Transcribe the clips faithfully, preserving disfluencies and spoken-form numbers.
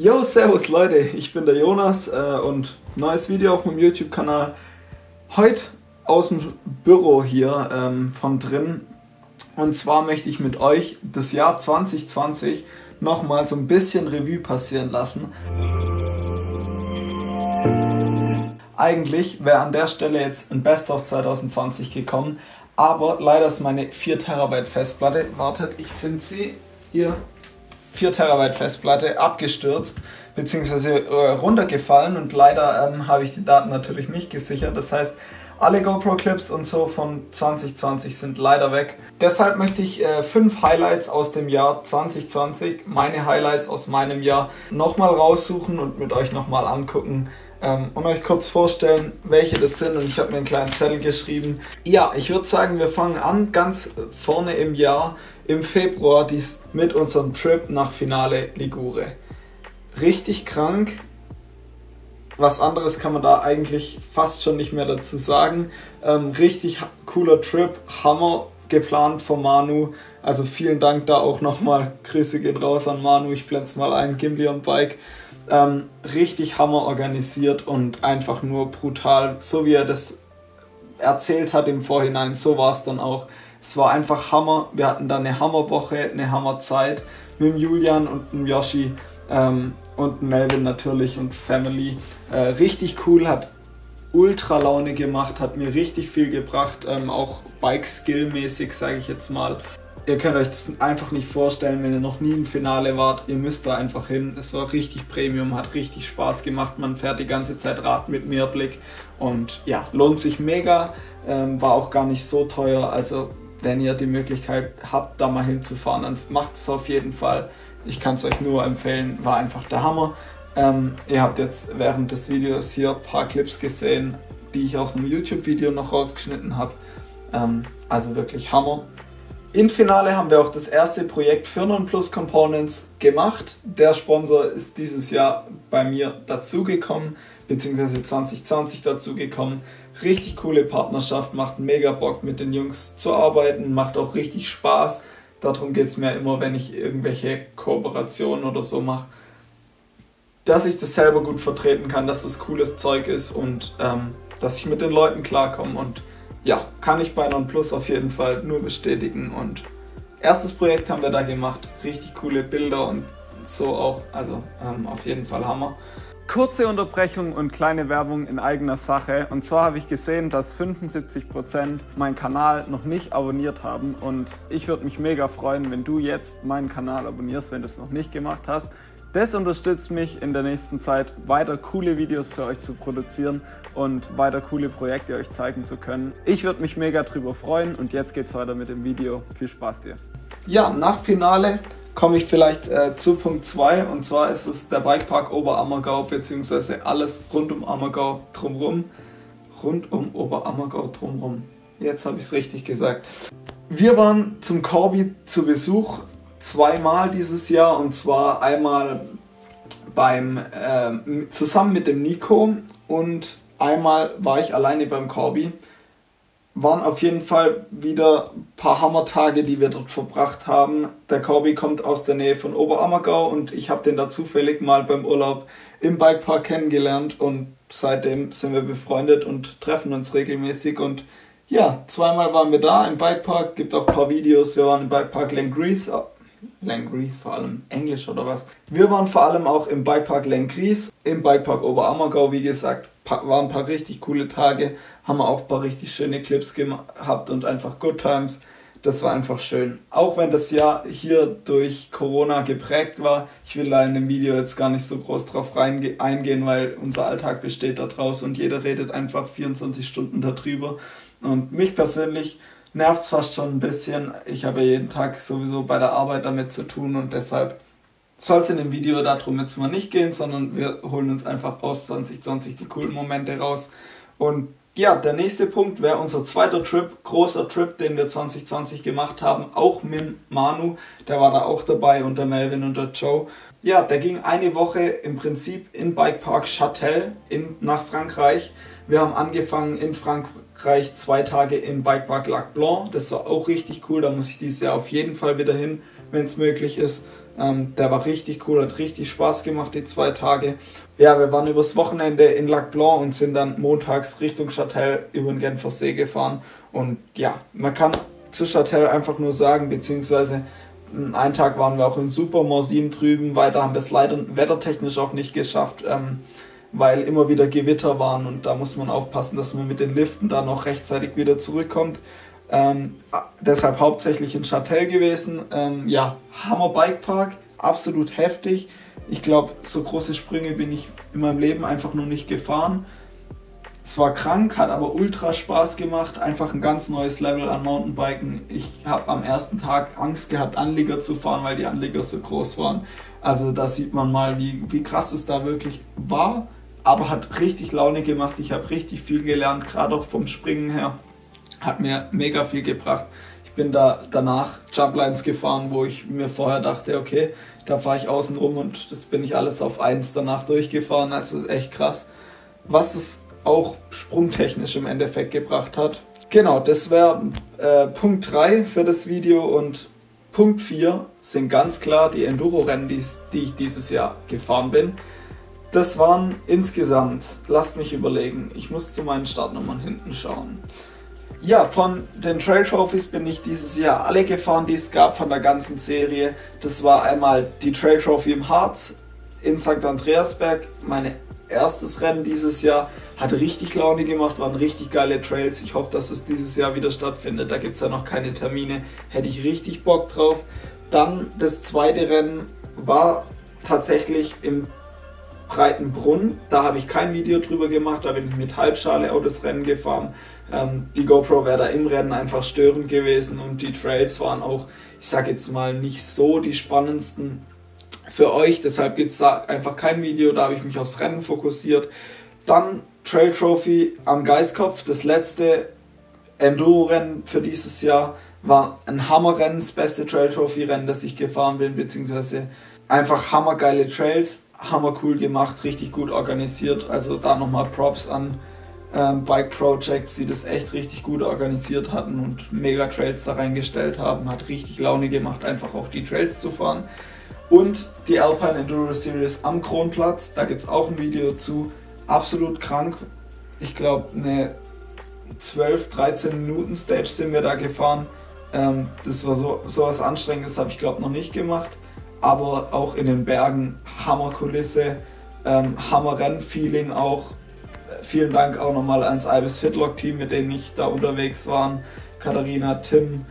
Yo, servus Leute, ich bin der Jonas äh, und neues Video auf meinem YouTube-Kanal. Heute aus dem Büro hier ähm, von drin. Und zwar möchte ich mit euch das Jahr zwanzig zwanzig nochmal so ein bisschen Revue passieren lassen. Eigentlich wäre an der Stelle jetzt ein Best of zwanzig zwanzig gekommen, aber leider ist meine vier Terabyte Festplatte, wartet, ich finde sie hier, vier Terabyte Festplatte abgestürzt bzw. Äh, runtergefallen und leider ähm, habe ich die Daten natürlich nicht gesichert. Das heißt, alle GoPro Clips und so von zwanzig zwanzig sind leider weg. Deshalb möchte ich äh, fünf Highlights aus dem Jahr zwanzig zwanzig, meine Highlights aus meinem Jahr, nochmal raussuchen und mit euch nochmal angucken ähm, und euch kurz vorstellen, welche das sind. Und ich habe mir einen kleinen Zettel geschrieben. Ja, ich würde sagen, wir fangen an ganz vorne im Jahr. Im Februar dies mit unserem Trip nach Finale Ligure. Richtig krank. Was anderes kann man da eigentlich fast schon nicht mehr dazu sagen. Ähm, richtig cooler Trip, Hammer, geplant von Manu. Also vielen Dank da auch nochmal. Grüße gehen raus an Manu, ich blende es mal ein, Gimli on Bike. Ähm, richtig Hammer organisiert und einfach nur brutal. So wie er das erzählt hat im Vorhinein, so war es dann auch. Es war einfach Hammer, wir hatten da eine Hammerwoche, eine Hammerzeit mit dem Julian und dem Yoshi ähm, und Melvin natürlich und Family. Äh, richtig cool, hat ultra Laune gemacht, hat mir richtig viel gebracht, ähm, auch Bike-Skill-mäßig, sage ich jetzt mal. Ihr könnt euch das einfach nicht vorstellen, wenn ihr noch nie im Finale wart, ihr müsst da einfach hin. Es war richtig Premium, hat richtig Spaß gemacht, man fährt die ganze Zeit Rad mit Meerblick und ja, lohnt sich mega, ähm, war auch gar nicht so teuer, also wenn ihr die Möglichkeit habt, da mal hinzufahren, dann macht es auf jeden Fall. Ich kann es euch nur empfehlen, war einfach der Hammer. Ähm, ihr habt jetzt während des Videos hier ein paar Clips gesehen, die ich aus einem YouTube-Video noch rausgeschnitten habe. Ähm, also wirklich Hammer. Im Finale haben wir auch das erste Projekt für Nonplus Components gemacht. Der Sponsor ist dieses Jahr bei mir dazugekommen, beziehungsweise zwanzig zwanzig dazugekommen. Richtig coole Partnerschaft, macht mega Bock mit den Jungs zu arbeiten, macht auch richtig Spaß. Darum geht es mir immer, wenn ich irgendwelche Kooperationen oder so mache, dass ich das selber gut vertreten kann, dass das cooles Zeug ist und ähm, dass ich mit den Leuten klarkomme. Und ja, kann ich bei Nonplus auf jeden Fall nur bestätigen. Und erstes Projekt haben wir da gemacht, richtig coole Bilder und so auch, also ähm, auf jeden Fall Hammer. Kurze Unterbrechung und kleine Werbung in eigener Sache. Und zwar habe ich gesehen, dass fünfundsiebzig Prozent meinen Kanal noch nicht abonniert haben. Und ich würde mich mega freuen, wenn du jetzt meinen Kanal abonnierst, wenn du es noch nicht gemacht hast. Das unterstützt mich in der nächsten Zeit, weiter coole Videos für euch zu produzieren und weiter coole Projekte euch zeigen zu können. Ich würde mich mega drüber freuen und jetzt geht's weiter mit dem Video. Viel Spaß dir! Ja, nach Finale komme ich vielleicht äh, zu Punkt zwei und zwar ist es der Bikepark Oberammergau bzw. alles rund um Ammergau drumrum. Rund um Oberammergau drumrum. Jetzt habe ich es richtig gesagt. Wir waren zum Corby zu Besuch. Zweimal dieses Jahr und zwar einmal beim äh, zusammen mit dem Nico und einmal war ich alleine beim Corby. Waren auf jeden Fall wieder ein paar Hammertage, die wir dort verbracht haben. Der Corby kommt aus der Nähe von Oberammergau und ich habe den da zufällig mal beim Urlaub im Bikepark kennengelernt und seitdem sind wir befreundet und treffen uns regelmäßig und ja, zweimal waren wir da im Bikepark, gibt auch ein paar Videos. Wir waren im Bikepark Lenggries. Lenggries vor allem Englisch oder was? Wir waren vor allem auch im Bikepark Lenggries, im Bikepark Oberammergau, wie gesagt, waren ein paar richtig coole Tage, haben wir auch ein paar richtig schöne Clips gehabt und einfach Good Times, das war einfach schön. Auch wenn das Jahr hier durch Corona geprägt war, ich will da in dem Video jetzt gar nicht so groß drauf eingehen, weil unser Alltag besteht da draus und jeder redet einfach vierundzwanzig Stunden darüber und mich persönlich nervt es fast schon ein bisschen, ich habe jeden Tag sowieso bei der Arbeit damit zu tun und deshalb soll es in dem Video darum jetzt mal nicht gehen, sondern wir holen uns einfach aus zwanzig zwanzig die coolen Momente raus. Und ja, der nächste Punkt wäre unser zweiter Trip, großer Trip, den wir zwanzig zwanzig gemacht haben, auch mit Manu, der war da auch dabei und der Melvin und der Joe. Ja, der ging eine Woche im Prinzip in Bikepark Châtel in, nach Frankreich. Wir haben angefangen in Frankreich. Zwei Tage im Bikepark Lac Blanc, das war auch richtig cool, da muss ich dieses Jahr auf jeden Fall wieder hin, wenn es möglich ist. Ähm, der war richtig cool, hat richtig Spaß gemacht die zwei Tage. Ja, wir waren übers Wochenende in Lac Blanc und sind dann montags Richtung Châtel über den Genfer See gefahren. Und ja, man kann zu Châtel einfach nur sagen, beziehungsweise einen Tag waren wir auch in Super Morzine drüben, weiter haben wir es leider wettertechnisch auch nicht geschafft, ähm, weil immer wieder Gewitter waren und da muss man aufpassen, dass man mit den Liften dann noch rechtzeitig wieder zurückkommt. Ähm, deshalb hauptsächlich in Châtel gewesen. Ähm, ja, Hammer Bikepark, absolut heftig. Ich glaube, so große Sprünge bin ich in meinem Leben einfach nur nicht gefahren. Es war krank, hat aber ultra Spaß gemacht, einfach ein ganz neues Level an Mountainbiken. Ich habe am ersten Tag Angst gehabt, Anlieger zu fahren, weil die Anlieger so groß waren. Also da sieht man mal, wie, wie krass es da wirklich war, aber hat richtig Laune gemacht. Ich habe richtig viel gelernt, gerade auch vom Springen her. Hat mir mega viel gebracht. Ich bin da danach Jumplines gefahren, wo ich mir vorher dachte, okay, da fahre ich außen rum und das bin ich alles auf eins danach durchgefahren. Also echt krass. Was das auch sprungtechnisch im Endeffekt gebracht hat. Genau, das wäre äh, Punkt drei für das Video und Punkt vier sind ganz klar die Enduro-Rennen, die, die ich dieses Jahr gefahren bin. Das waren insgesamt, lasst mich überlegen, ich muss zu meinen Startnummern hinten schauen. Ja, von den Trail Trophies bin ich dieses Jahr alle gefahren, die es gab von der ganzen Serie. Das war einmal die Trail Trophy im Harz in Sankt Andreasberg, meine erstes Rennen dieses Jahr. Hat richtig Laune gemacht, waren richtig geile Trails. Ich hoffe, dass es dieses Jahr wieder stattfindet. Da gibt es ja noch keine Termine. Hätte ich richtig Bock drauf. Dann das zweite Rennen war tatsächlich im Breitenbrunn. Da habe ich kein Video drüber gemacht. Da bin ich mit Halbschale auch das Rennen gefahren. Ähm, die GoPro wäre da im Rennen einfach störend gewesen und die Trails waren auch, ich sage jetzt mal, nicht so die spannendsten für euch. Deshalb gibt es da einfach kein Video. Da habe ich mich aufs Rennen fokussiert. Dann Trail Trophy am Geistkopf, das letzte Enduro-Rennen für dieses Jahr, war ein Hammerrennen, das beste Trail Trophy-Rennen, das ich gefahren bin, beziehungsweise einfach hammergeile Trails, hammercool gemacht, richtig gut organisiert. Also da nochmal Props an ähm, Bike Projects, die das echt richtig gut organisiert hatten und mega Trails da reingestellt haben. Hat richtig Laune gemacht, einfach auch die Trails zu fahren. Und die Alpine Enduro Series am Kronplatz, da gibt es auch ein Video zu. Absolut krank, ich glaube eine zwölf, dreizehn Minuten Stage sind wir da gefahren, ähm, das war so, so was Anstrengendes, habe ich glaube noch nicht gemacht, aber auch in den Bergen, Hammerkulisse, ähm, Hammer-Renn-Feeling auch. Vielen Dank auch nochmal ans Ibis Fitlock Team, mit denen ich da unterwegs waren, Katharina, Tim,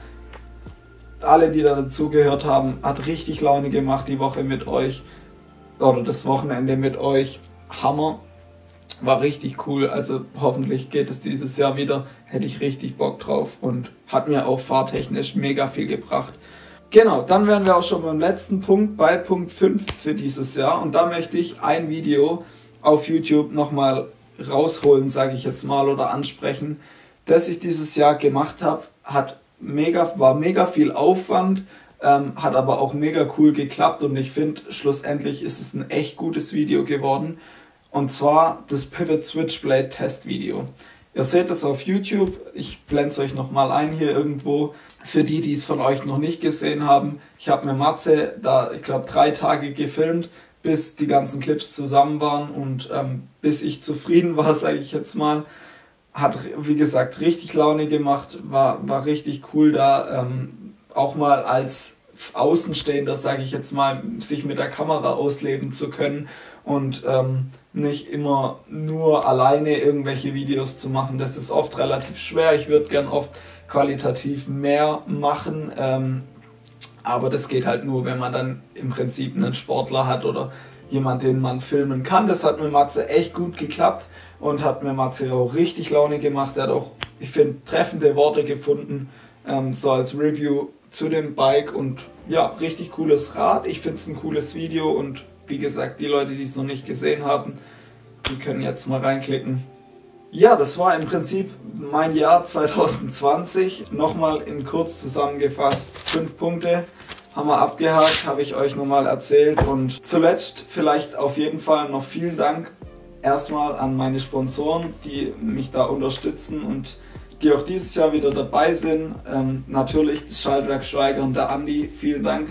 alle die da dazugehört haben, hat richtig Laune gemacht die Woche mit euch, oder das Wochenende mit euch, Hammer. War richtig cool, also hoffentlich geht es dieses Jahr wieder, hätte ich richtig Bock drauf und hat mir auch fahrtechnisch mega viel gebracht. Genau, dann wären wir auch schon beim letzten Punkt, bei Punkt fünf für dieses Jahr und da möchte ich ein Video auf YouTube nochmal rausholen, sage ich jetzt mal, oder ansprechen, das ich dieses Jahr gemacht habe, hat mega, war mega viel Aufwand, ähm, hat aber auch mega cool geklappt und ich finde, schlussendlich ist es ein echt gutes Video geworden. Und zwar das Pivot Switchblade Testvideo. Ihr seht es auf YouTube, ich blende es euch nochmal ein hier irgendwo. Für die, die es von euch noch nicht gesehen haben, ich habe mir Matze da, ich glaube, drei Tage gefilmt, bis die ganzen Clips zusammen waren und ähm, bis ich zufrieden war, sage ich jetzt mal. Hat, wie gesagt, richtig Laune gemacht, war, war richtig cool da, ähm, auch mal als Außenstehender, sage ich jetzt mal, sich mit der Kamera ausleben zu können und ähm, nicht immer nur alleine irgendwelche Videos zu machen. Das ist oft relativ schwer. Ich würde gern oft qualitativ mehr machen, ähm, aber das geht halt nur, wenn man dann im Prinzip einen Sportler hat oder jemand, den man filmen kann. Das hat mit Matze echt gut geklappt und hat mir Matze auch richtig Laune gemacht. Er hat auch, ich finde, treffende Worte gefunden, ähm, so als Review zu dem Bike und ja, richtig cooles Rad. Ich finde es ein cooles Video und wie gesagt, die Leute, die es noch nicht gesehen haben, die können jetzt mal reinklicken. Ja, das war im Prinzip mein Jahr zwanzig zwanzig. Nochmal in kurz zusammengefasst, fünf Punkte haben wir abgehakt, habe ich euch nochmal erzählt. Und zuletzt vielleicht auf jeden Fall noch vielen Dank erstmal an meine Sponsoren, die mich da unterstützen und die auch dieses Jahr wieder dabei sind. Ähm, natürlich das Schaltwerk Schwaigern und der Andi, vielen Dank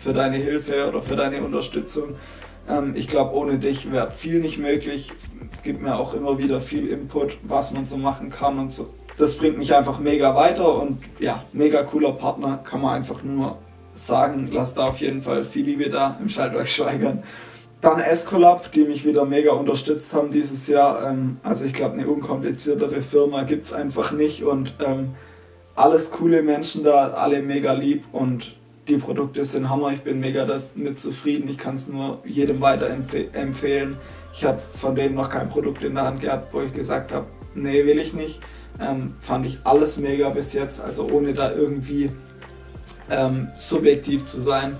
für deine Hilfe oder für deine Unterstützung. Ähm, ich glaube, ohne dich wäre viel nicht möglich. Gibt mir auch immer wieder viel Input, was man so machen kann und so. Das bringt mich einfach mega weiter und ja, mega cooler Partner, kann man einfach nur sagen. Lasst da auf jeden Fall viel Liebe da im Schaltwerk Schwaigern. Dann Sqlab, die mich wieder mega unterstützt haben dieses Jahr. Also ich glaube, eine unkompliziertere Firma gibt es einfach nicht und ähm, alles coole Menschen da, alle mega lieb und die Produkte sind Hammer. Ich bin mega damit zufrieden, ich kann es nur jedem weiterempfehlen. Ich habe von denen noch kein Produkt in der Hand gehabt, wo ich gesagt habe, nee, will ich nicht. Ähm, fand ich alles mega bis jetzt, also ohne da irgendwie ähm, subjektiv zu sein.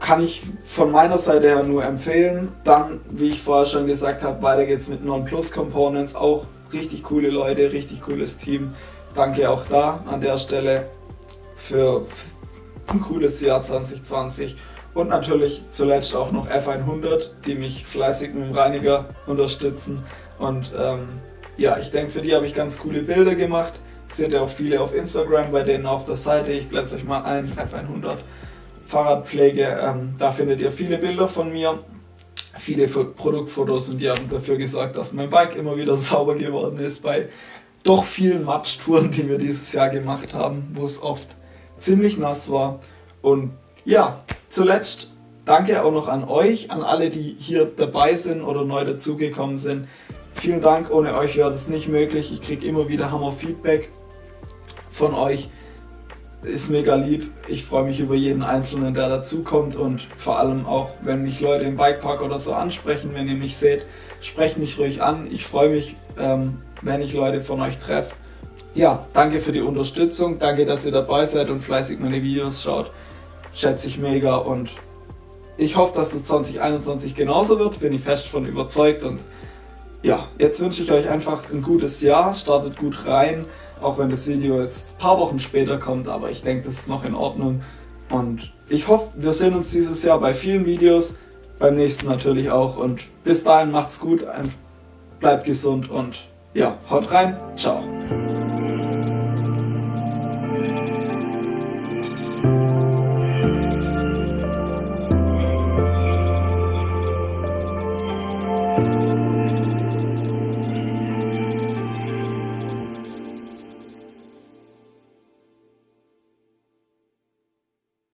Kann ich von meiner Seite her nur empfehlen. Dann, wie ich vorher schon gesagt habe, weiter geht's mit Nonplus Components. Auch richtig coole Leute, richtig cooles Team. Danke auch da an der Stelle für ein cooles Jahr zwanzig zwanzig. Und natürlich zuletzt auch noch F hundert, die mich fleißig mit dem Reiniger unterstützen. Und ähm, ja, ich denke, für die habe ich ganz coole Bilder gemacht. Seht ihr auch viele auf Instagram, bei denen auf der Seite. Ich blende euch mal ein, F hundert. Fahrradpflege, ähm, da findet ihr viele Bilder von mir, viele Produktfotos und die haben dafür gesorgt, dass mein Bike immer wieder sauber geworden ist bei doch vielen Matschtouren, die wir dieses Jahr gemacht haben, wo es oft ziemlich nass war. Und ja, zuletzt danke auch noch an euch, an alle, die hier dabei sind oder neu dazugekommen sind. Vielen Dank, ohne euch wäre das nicht möglich. Ich kriege immer wieder Hammer Feedback von euch. Ist mega lieb. Ich freue mich über jeden Einzelnen, der dazukommt und vor allem auch, wenn mich Leute im Bikepark oder so ansprechen, wenn ihr mich seht, sprecht mich ruhig an. Ich freue mich, ähm, wenn ich Leute von euch treffe. Ja, danke für die Unterstützung, danke, dass ihr dabei seid und fleißig meine Videos schaut. Schätze ich mega und ich hoffe, dass es zwanzig einundzwanzig genauso wird, bin ich fest von überzeugt und ja, jetzt wünsche ich euch einfach ein gutes Jahr, startet gut rein. Auch wenn das Video jetzt ein paar Wochen später kommt, aber ich denke, das ist noch in Ordnung. Und ich hoffe, wir sehen uns dieses Jahr bei vielen Videos, beim nächsten natürlich auch. Und bis dahin macht's gut, bleibt gesund und ja, haut rein, ciao.